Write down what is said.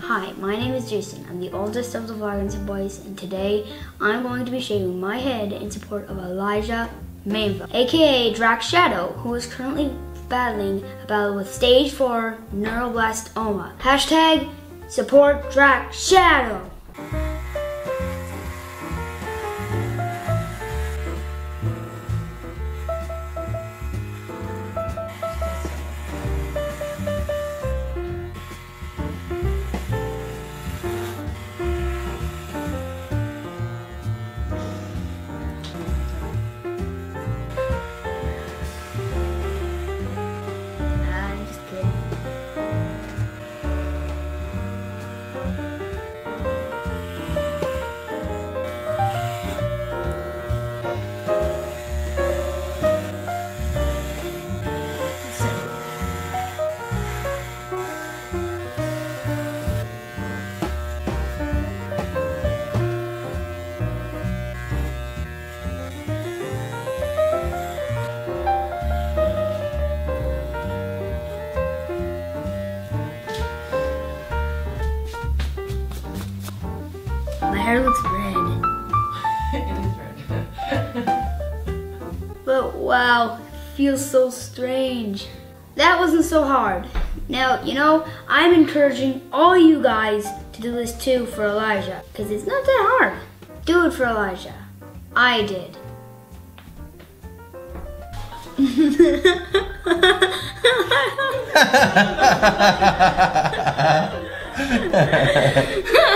Hi, my name is Jason. I'm the oldest of the Vloggins boys, and today I'm going to be shaving my head in support of Elijah Mainville, aka Drax Shadow, who is currently battling a battle with stage 4 neuroblastoma. # support Drax Shadow. My hair looks red. It is red. But wow, it feels so strange. That wasn't so hard. Now, you know, I'm encouraging all you guys to do this too for Elijah, because it's not that hard. Do it for Elijah. I did.